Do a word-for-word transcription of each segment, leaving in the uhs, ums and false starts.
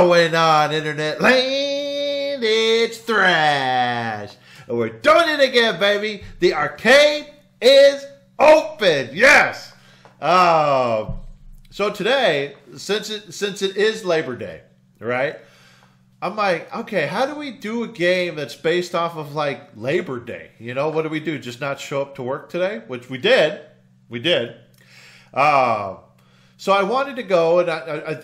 going on, internet land? It's Thrash. And we're doing it again, baby. The arcade is open. Yes. Uh, so today, since it, since it is Labor Day, right? I'm like, okay, how do we do a game that's based off of like Labor Day? You know, what do we do? Just not show up to work today? Which we did. We did. Uh, so I wanted to go, and I,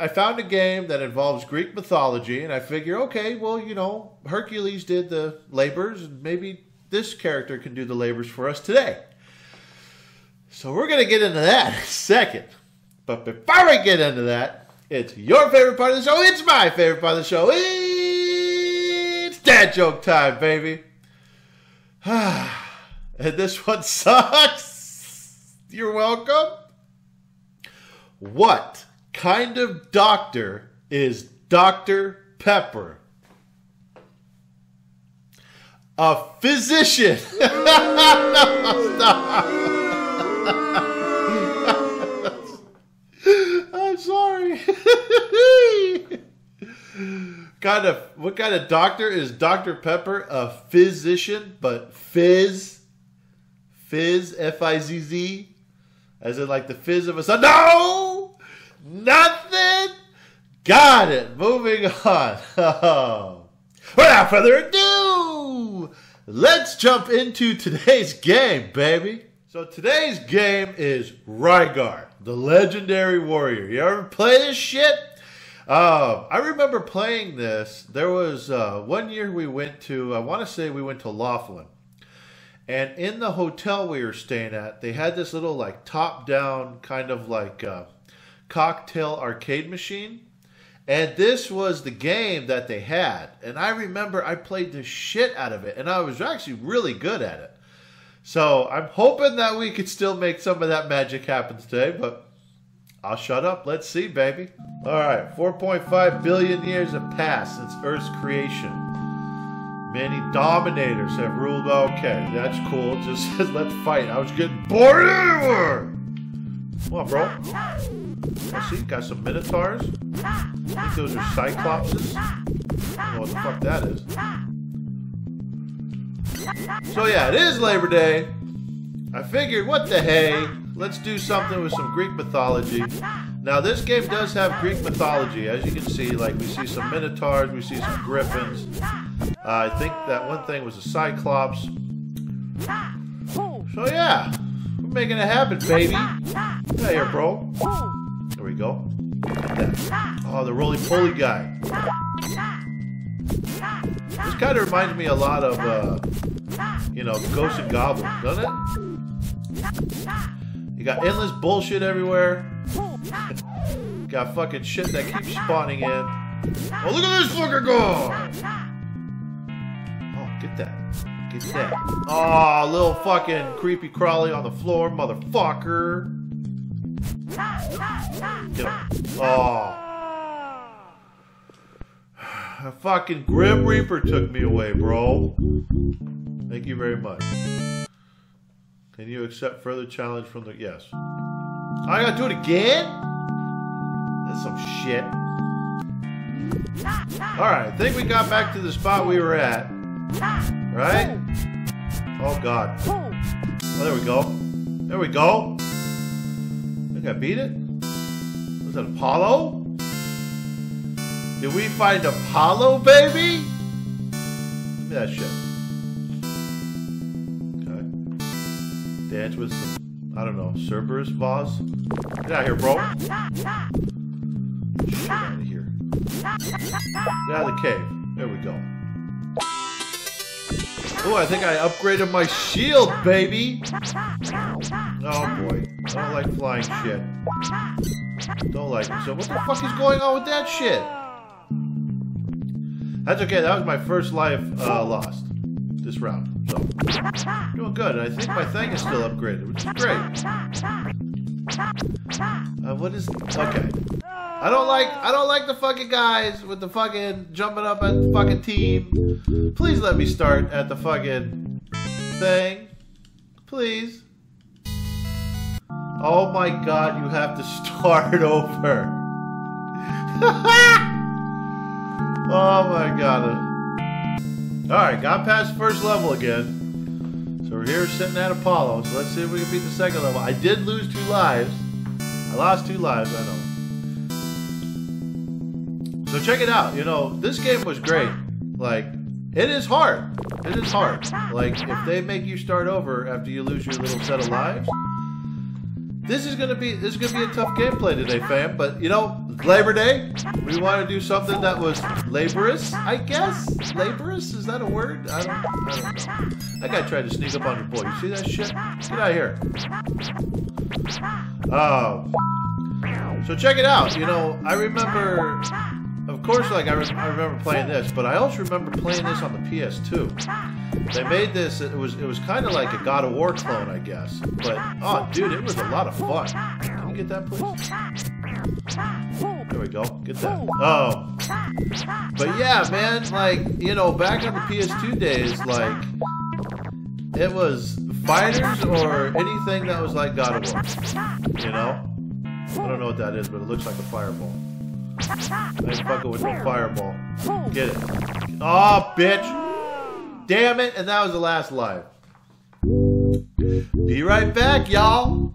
I, I found a game that involves Greek mythology, and I figure, okay, well, you know, Hercules did the labors, and maybe this character can do the labors for us today. So we're going to get into that in a second. But before we get into that, it's your favorite part of the show. It's my favorite part of the show. It's dad joke time, baby. And this one sucks. You're welcome. What kind of doctor is Doctor Pepper? A physician. No, stop. I'm sorry. Kind of, what kind of doctor is Doctor Pepper? A physician, but fizz, fizz, F I Z Z, as in like the fizz of a sun. No. Nothing? Got it. Moving on. Oh. Without further ado, let's jump into today's game, baby. So today's game is Rygar, the legendary warrior. You ever play this shit? Uh, I remember playing this. There was uh, one year we went to, I want to say we went to Laughlin. And in the hotel we were staying at, they had this little like top-down kind of like... Uh, cocktail arcade machine, and this was the game that they had, and I remember I played the shit out of it, and I was actually really good at it. So I'm hoping that we could still make some of that magic happen today, but I'll shut up. Let's see, baby. Alright, four point five billion years have passed since Earth's creation. Many dominators have ruled. Okay, that's cool. Just says let's fight. I was getting bored anywhere. Come on, bro. I see, got some Minotaurs. I think those are Cyclopses. I don't know what the fuck that is. So yeah, it is Labor Day. I figured, what the hey? Let's do something with some Greek mythology. Now this game does have Greek mythology. As you can see, like we see some Minotaurs, we see some Griffins. Uh, I think that one thing was a Cyclops. So yeah, we're making it happen, baby. Get out here, bro. There we go. Oh, the roly-poly guy. This kind of reminds me a lot of, uh, you know, Ghosts and Goblins, doesn't it? You got endless bullshit everywhere. Got fucking shit that keeps spawning in. Oh, look at this fucker go! Oh, get that. Get that. Oh, little fucking creepy crawly on the floor, motherfucker. Oh. A fucking Grim Reaper took me away, bro. Thank you very much. Can you accept further challenge from the... Yes. I gotta do it again? That's some shit. Alright, I think we got back to the spot we were at. Right? Oh, God. Oh, there we go. There we go. I think I beat it. Was it Apollo? Did we find Apollo, baby? Give me that shit. Okay. Dance with some, I don't know, Cerberus boss. Get out of here, bro. Get out of here. Get out of the cave. There we go. Oh, I think I upgraded my shield, baby. Oh boy, I don't like flying shit. Don't like it. So what the fuck is going on with that shit? That's okay. That was my first life uh, lost this round. So doing good. I think my thing is still upgraded, which is great. Uh, what is? Okay. I don't like. I don't like the fucking guys with the fucking jumping up at the fucking team. Please let me start at the fucking thing, please. Oh my god, you have to start over. Oh my god. Alright, got past the first level again. So we're here sitting at Apollo. So let's see if we can beat the second level. I did lose two lives. I lost two lives, I know. So check it out. You know, this game was great. Like, it is hard. It is hard. Like, if they make you start over after you lose your little set of lives, this is gonna be this is gonna be a tough gameplay today, fam. But you know, Labor Day, we want to do something that was laborious, I guess. Laborious, is that a word? I don't, I don't know. That guy tried to sneak up on your boy. You see that shit? Get out of here. Oh, so check it out. You know, I remember. Of course, like I, re I remember playing this, but I also remember playing this on the P S two. They made this; it was it was kind of like a God of War clone, I guess. But oh, dude, it was a lot of fun. Can you get that, please? There we go. Get that. Oh, but yeah, man, like you know, back on the P S two days, like it was fighters or anything that was like God of War. You know, I don't know what that is, but it looks like a fireball. I ain't fucking with no fireball. Get it. Oh, bitch. Damn it. And that was the last live. Be right back, y'all.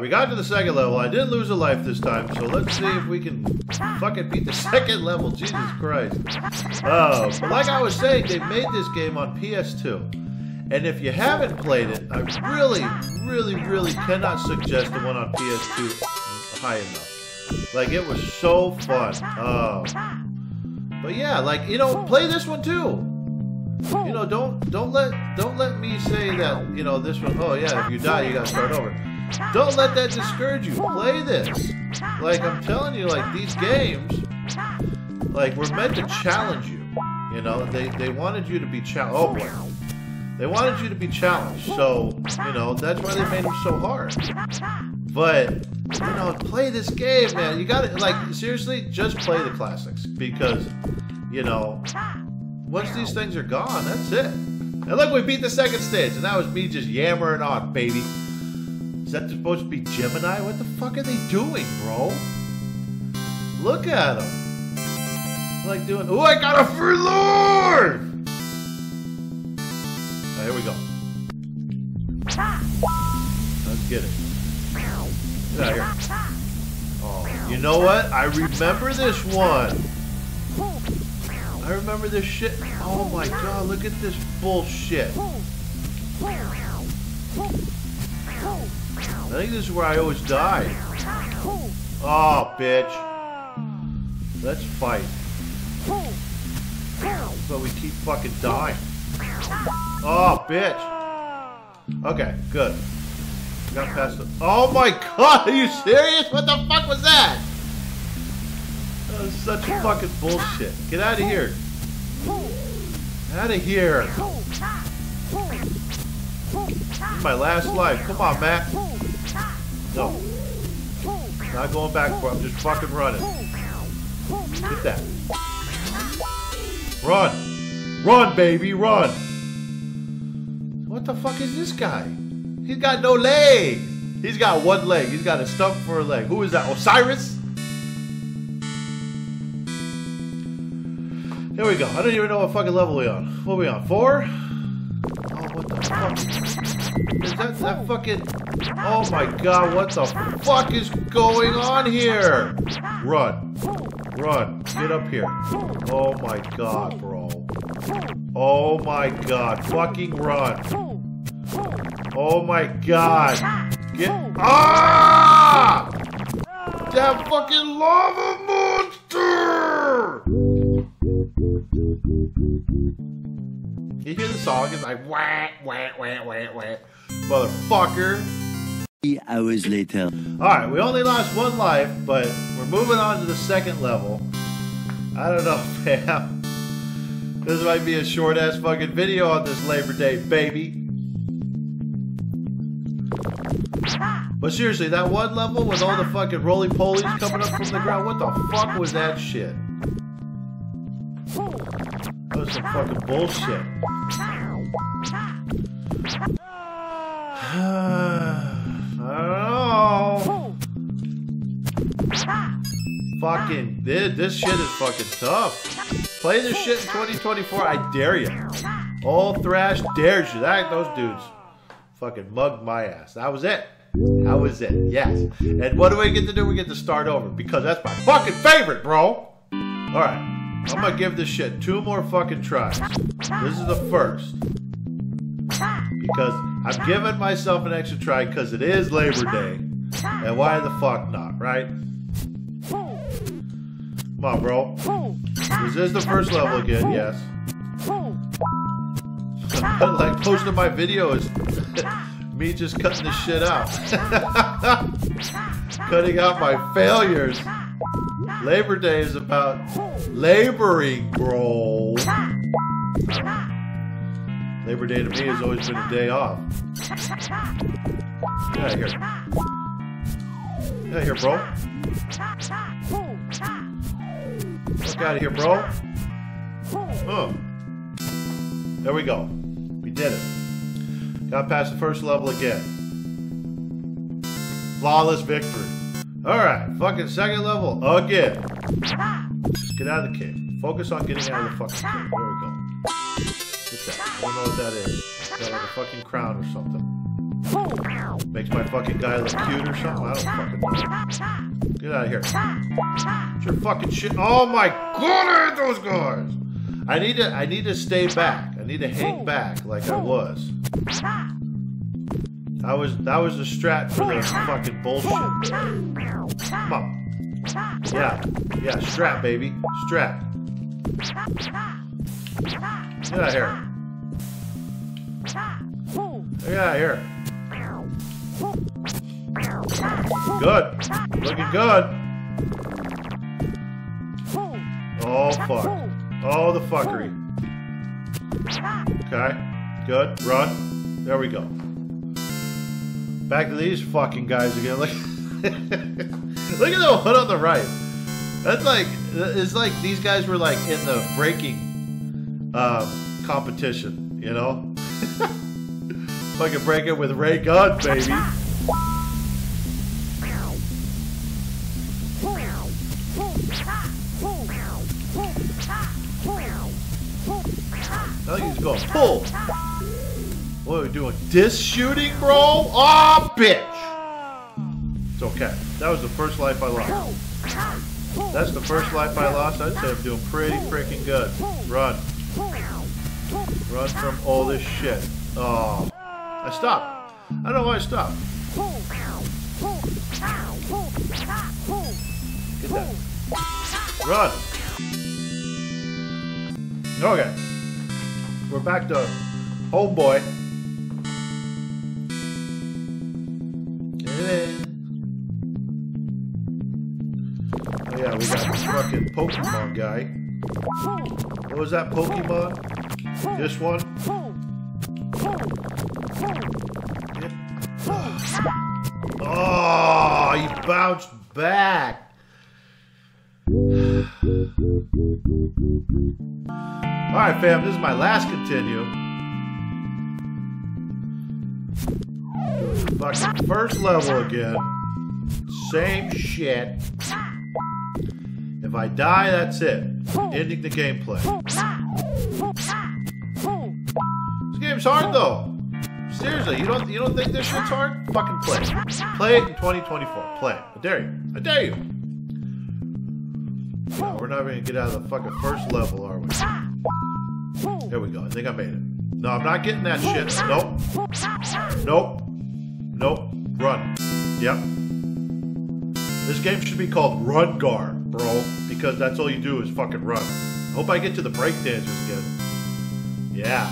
We got to the second level. I didn't lose a life this time, so let's see if we can fucking beat the second level. Jesus Christ. Oh, but like I was saying, they made this game on P S two. And if you haven't played it, I really, really, really cannot suggest the one on P S two high enough. Like, it was so fun. Oh. But yeah, like, you know, play this one too. You know, don't don't let don't let me say that, you know, this one, oh yeah, if you die, you gotta start over. Don't let that discourage you. Play this. Like, I'm telling you, like, these games, like, were meant to challenge you. You know, they, they wanted you to be challenged. Oh, boy. They wanted you to be challenged. So, you know, that's why they made them so hard. But, you know, play this game, man. You gotta, like, seriously, just play the classics. Because, you know, once these things are gone, that's it. And look, we beat the second stage. And that was me just yammering on, baby. Is that supposed to be Gemini? What the fuck are they doing, bro? Look at them. Like doing. Oh, I got a free lord! Right, here we go. Let's get it. Get out of here. Oh, you know what? I remember this one. I remember this shit. Oh my god! Look at this bullshit. I think this is where I always die. Oh, bitch. Let's fight. But we keep fucking dying. Oh, bitch. Okay, good. Got past it. Oh my god, are you serious? What the fuck was that? That was such fucking bullshit. Get out of here. Out of here. This is my last life. Come on, Matt. No. Not going back for it. I'm just fucking running. Get that. Run. Run, baby, run. What the fuck is this guy? He's got no legs. He's got one leg. He's got a stump for a leg. Who is that? Osiris? There we go. I don't even know what fucking level we on. What are we on? Four? Oh, what the fuck? Is that that fucking... Oh my god, what the fuck is going on here? Run. Run. Get up here. Oh my god, bro. Oh my god. Fucking run. Oh my god. Get. Ah! That fucking lava monster! You hear the song? It's like wah, wah, wah, wah, wah. Motherfucker. Hours later. Alright, we only lost one life, but we're moving on to the second level. I don't know, fam. This might be a short ass fucking video on this Labor Day, baby. But seriously, that one level with all the fucking roly-polies coming up from the ground, what the fuck was that shit? That was some fucking bullshit. I don't know. Fucking, this, this shit is fucking tough. Play this shit in twenty twenty-four, I dare you. All Thrash dares you. That, those dudes fucking mugged my ass. That was it. That was it, yes. And what do we get to do? We get to start over, because that's my fucking favorite, bro. Alright, I'm gonna give this shit two more fucking tries. This is the first. Because I'm giving myself an extra try because it is Labor Day. And why the fuck not, right? Come on, bro. This is the first level again, yes. Like, most of my video is me just cutting this shit out. Cutting out my failures. Labor Day is about laboring, bro. Labor Day to me has always been a day off. Get out of here. Get out of here, bro. Get out of here, bro. Huh. There we go. We did it. Got past the first level again. Flawless victory. Alright, fucking second level again. Just get out of the cave. Focus on getting out of the fucking cave. There we go. I don't know what that is. It's got like a fucking crown or something. Makes my fucking guy look cute or something. I don't fucking know. Get out of here. Get your fucking shit. Oh my god, I hate those guys! I need to I need to stay back. I need to hang back like I was. That was that was the strat for this fucking bullshit. Come on. Yeah. Yeah, strap, baby. Strap. Get out of here. Get out of here. Good. Looking good. Oh, fuck. Oh, the fuckery. Okay. Good. Run. There we go. Back to these fucking guys again. Look, look at the one on the right. That's like, it's like these guys were like in the breaking um, competition, you know? Fucking break it with Ray Gunn, baby. I think he's going pull. What are we doing? Disc shooting, bro? Aw, oh, bitch. It's okay. That was the first life I lost. That's the first life I lost. I'd say I'm doing pretty freaking good. Run. Run from all this shit. Oh, I stopped. I don't know why I stopped. Get that. Run. Okay. We're back to homeboy. Oh yeah, we got this fucking Pokemon guy. What was that Pokemon? This one. Oh, you bounced back. Alright, fam, this is my last continue. Fucking first level again. Same shit. If I die, that's it. Ending the gameplay. It's hard though. Seriously, you don't you don't think this shit's hard? Fucking play it. Play it in twenty twenty-four. Play it. I dare you. I dare you. No, we're not gonna get out of the fucking first level, are we? There we go. I think I made it. No, I'm not getting that shit. Nope. Nope. Nope. Run. Yep. This game should be called Rygar, bro. Because that's all you do is fucking run. I hope I get to the breakdancers again. Yeah.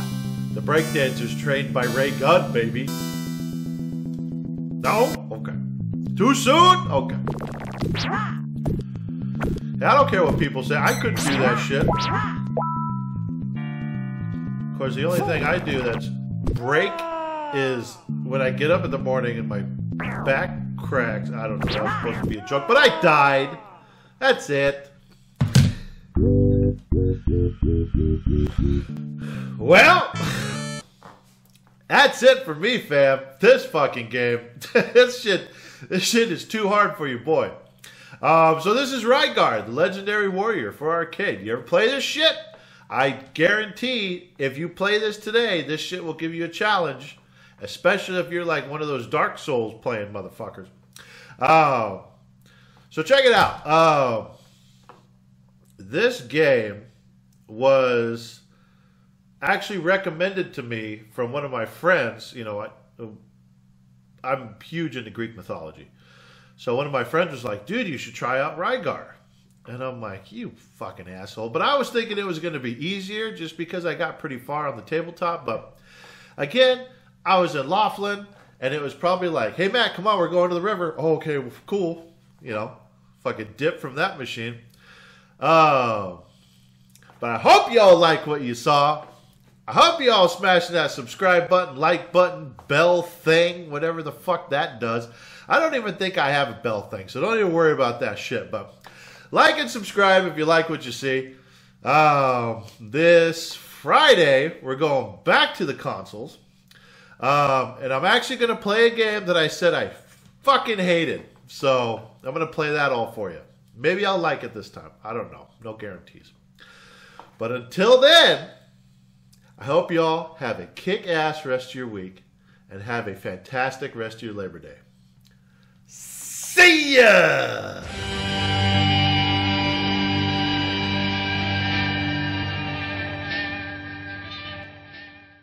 The breakdancers trained by Ray Gunn, baby. No? Okay. Too soon? Okay. I don't care what people say. I couldn't do that shit. Of course, the only thing I do that's break is when I get up in the morning and my back cracks. I don't know. That was supposed to be a joke, but I died. That's it. Well, that's it for me, fam. This fucking game. This shit. This shit is too hard for you, boy. Um, so this is Rygar, the legendary warrior for arcade. You ever play this shit? I guarantee if you play this today, this shit will give you a challenge. Especially if you're like one of those Dark Souls playing motherfuckers. Uh, so check it out. Uh, this game was actually recommended to me from one of my friends. You know, I, I'm huge into Greek mythology. So one of my friends was like, dude, you should try out Rygar. And I'm like, you fucking asshole. But I was thinking it was going to be easier just because I got pretty far on the tabletop. But again, I was in Laughlin, and it was probably like, hey, Matt, come on, we're going to the river. Oh, okay, well, cool. You know, fucking dip from that machine. Uh, but I hope y'all like what you saw. I hope y'all smashing that subscribe button, like button, bell thing, whatever the fuck that does. I don't even think I have a bell thing, so don't even worry about that shit. But like and subscribe if you like what you see. Um, this Friday, we're going back to the consoles. Um, and I'm actually going to play a game that I said I fucking hated. So I'm going to play that all for you. Maybe I'll like it this time. I don't know. No guarantees. But until then, I hope you all have a kick-ass rest of your week and have a fantastic rest of your Labor Day. See ya!